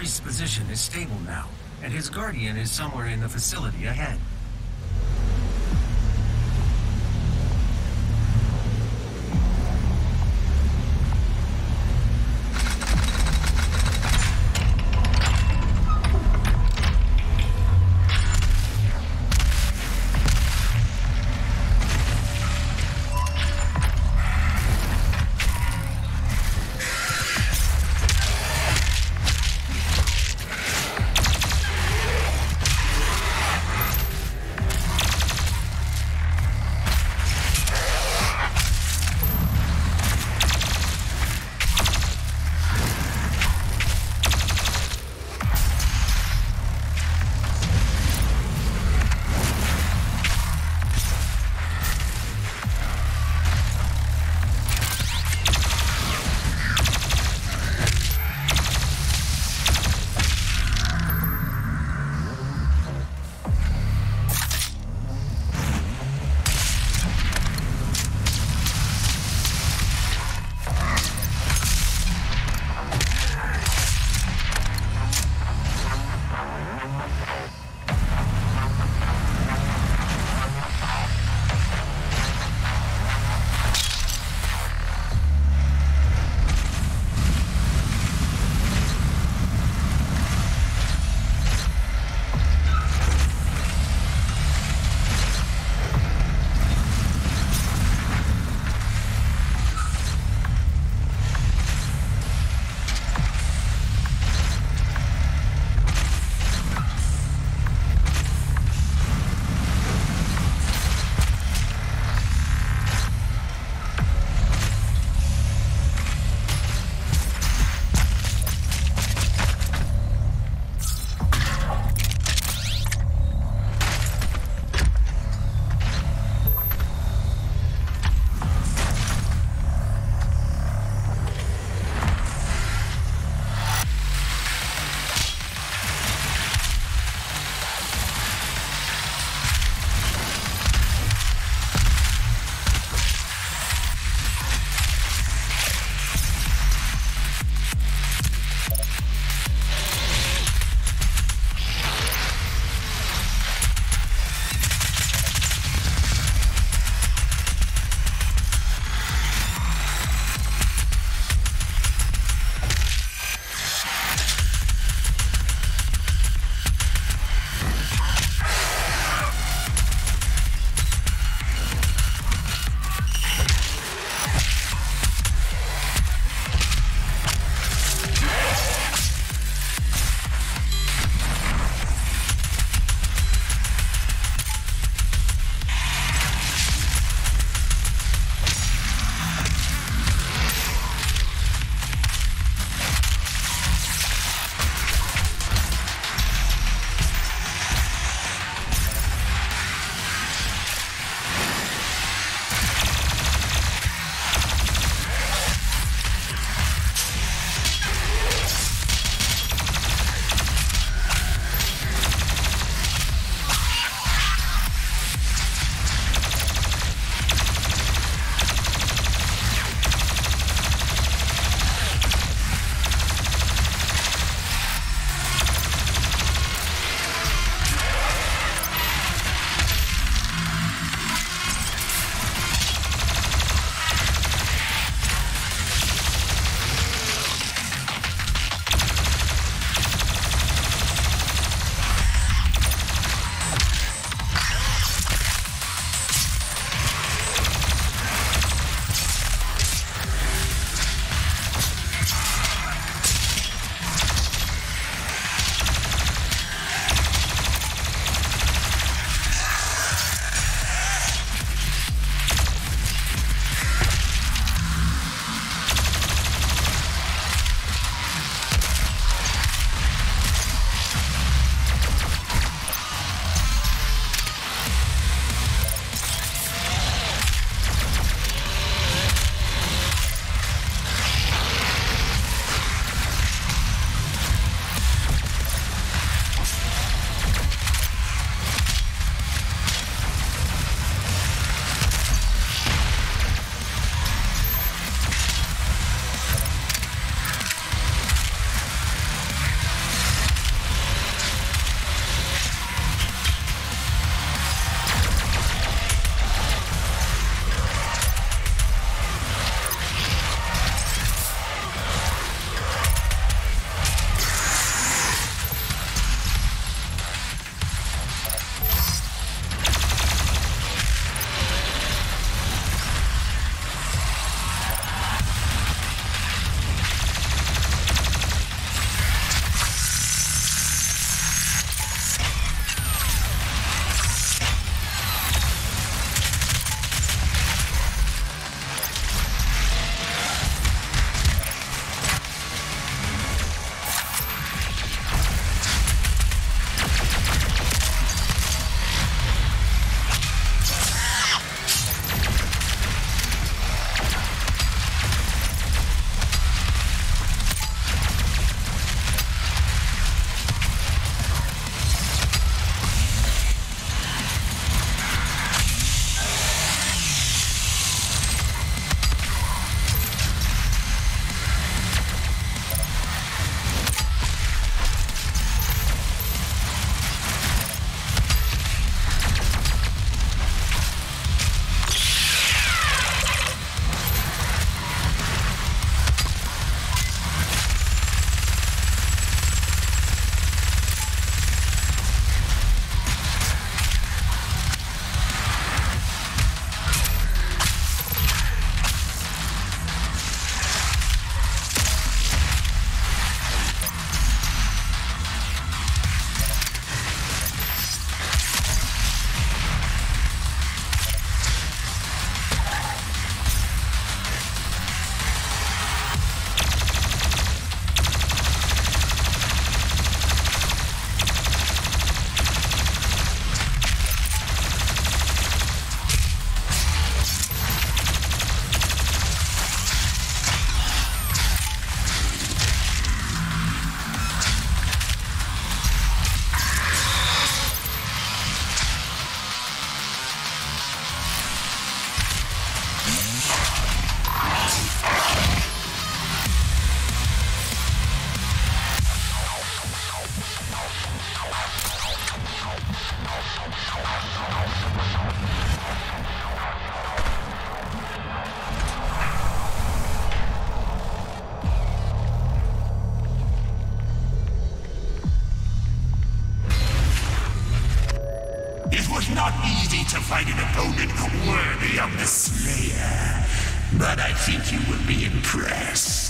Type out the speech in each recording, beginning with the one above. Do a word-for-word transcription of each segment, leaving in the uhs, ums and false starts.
priest's position is stable now, and his guardian is somewhere in the facility ahead. find an opponent worthy of the Slayer, but I think you will be impressed.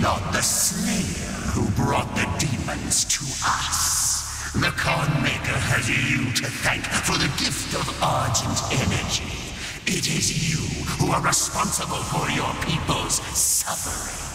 not the slayer who brought the demons to us. The Conmaker has you to thank for the gift of Argent Energy. It is you who are responsible for your people's suffering.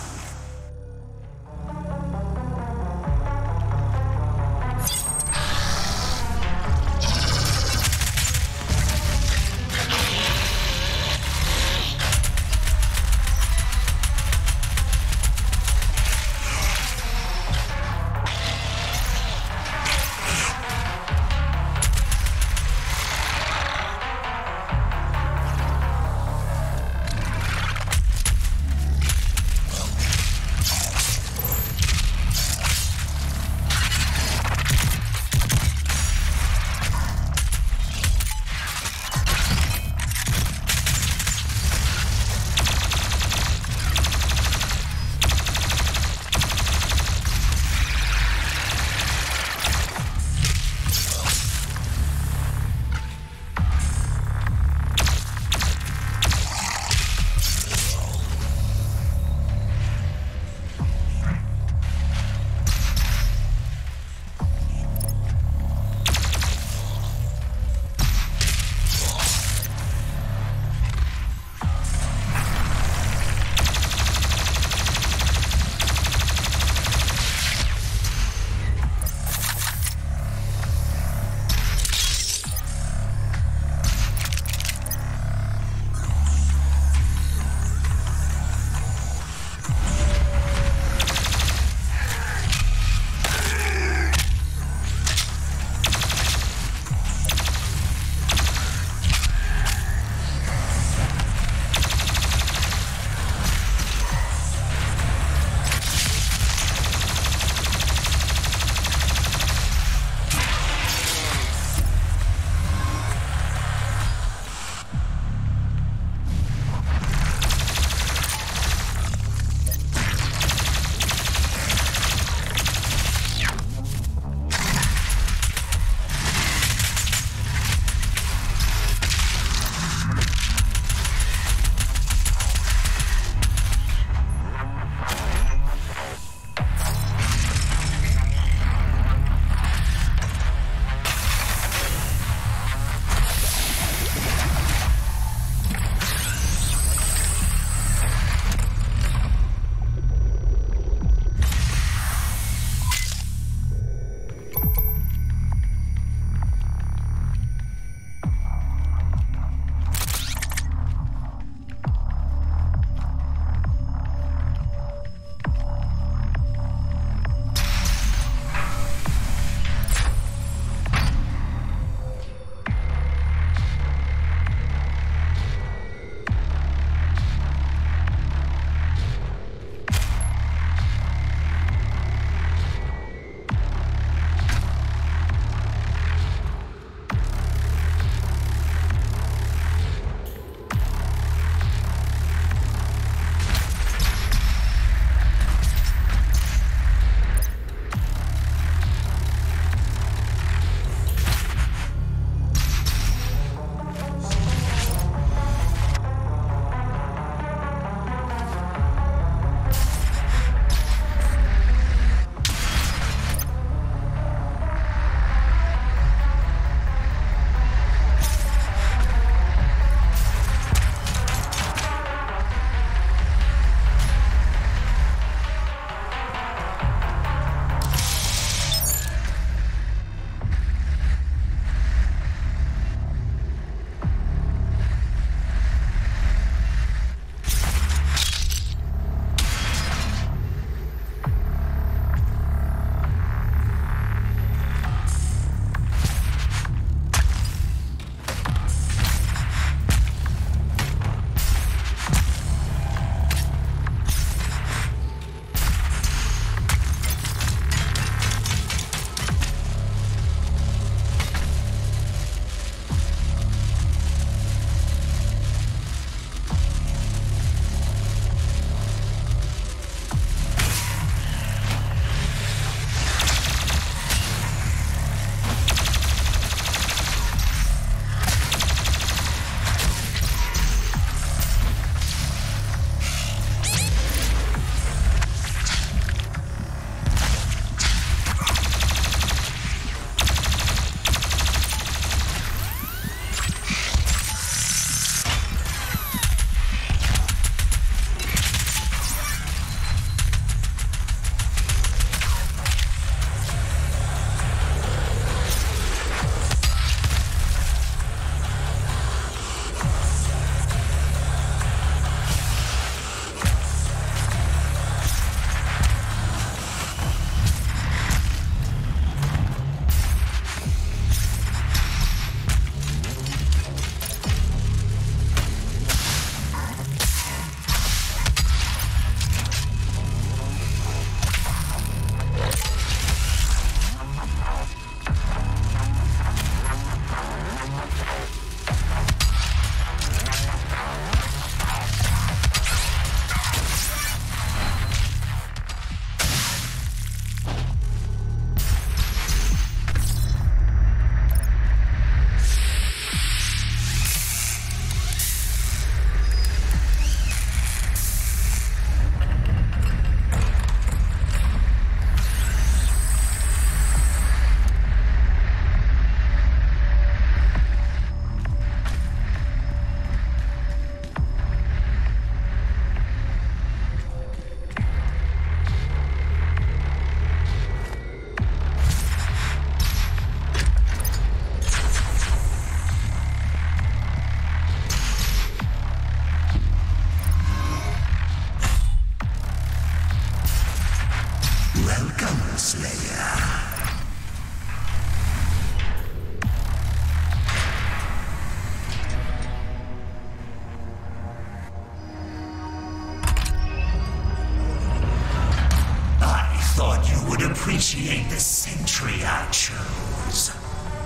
appreciate the century I chose.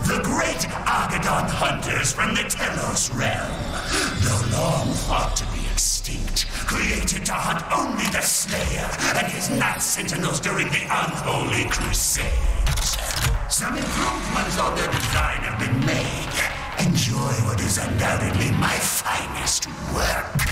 The great Argodon hunters from the Telos realm, though long thought to be extinct, created to hunt only the Slayer and his night sentinels during the unholy crusades. Some improvements on their design have been made. Enjoy what is undoubtedly my finest work.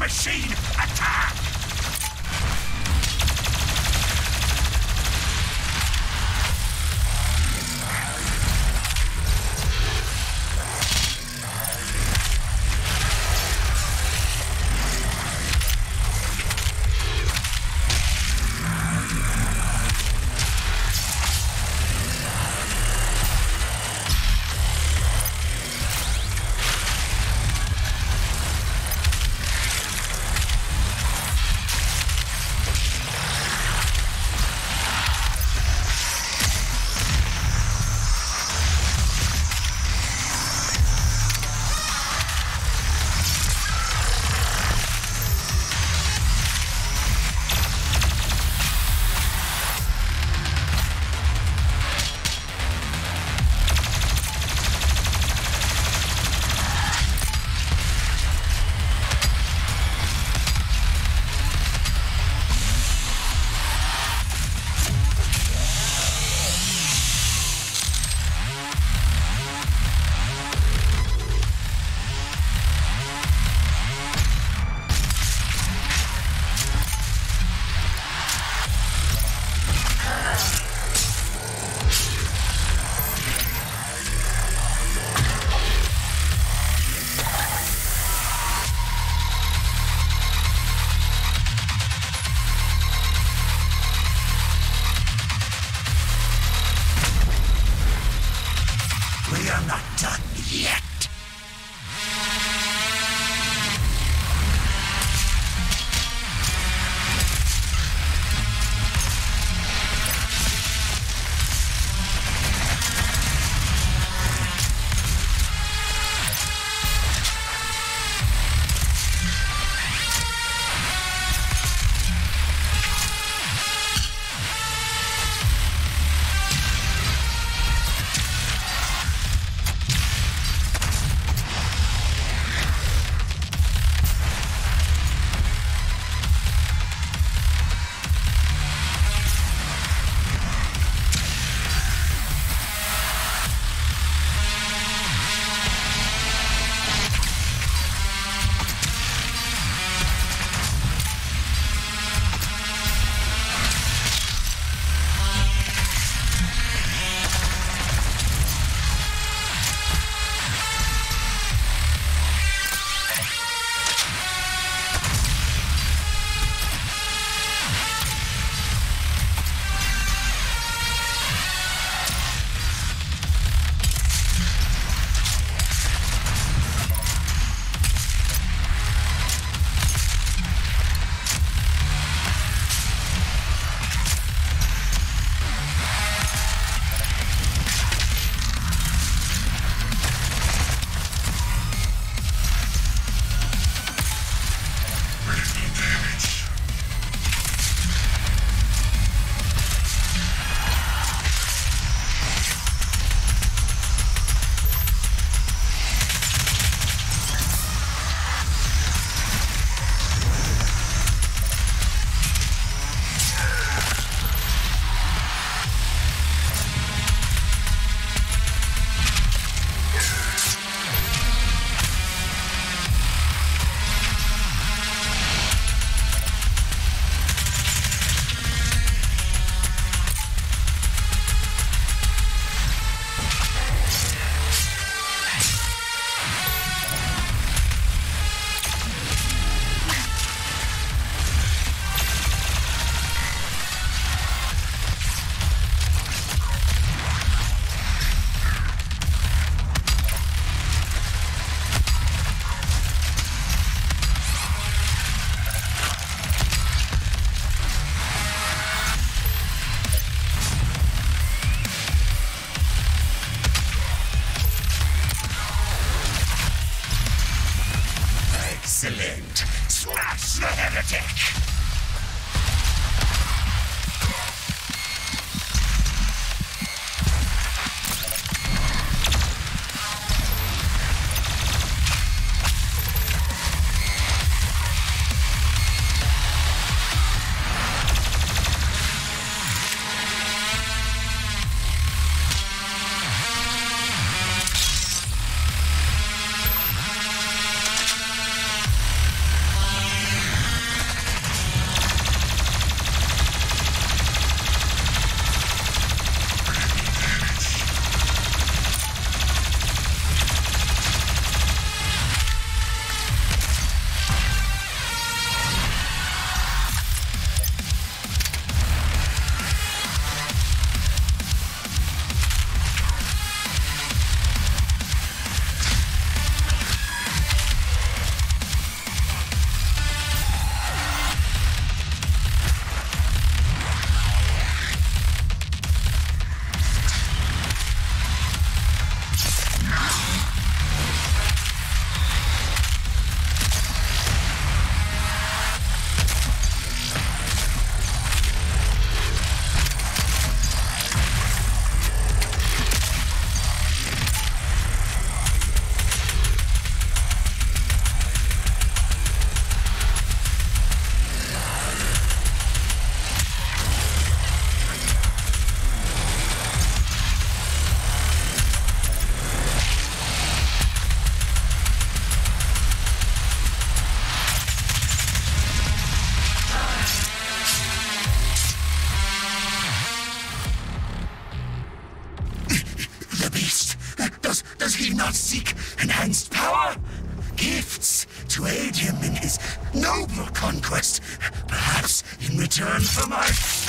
Machine, attack! We are not done yet. Excellent! Smash the heretic! Does he not seek enhanced power? Gifts to aid him in his noble conquest, perhaps in return for my...